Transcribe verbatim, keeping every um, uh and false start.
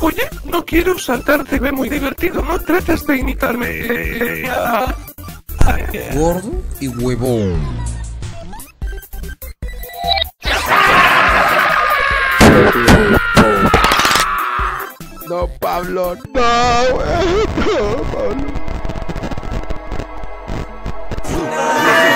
Oye, no quiero saltarte, ve muy divertido, no trates de imitarme. Eh, eh, ah, ah, eh. Gordo y huevón. No, Pablo, no, no, Pablo.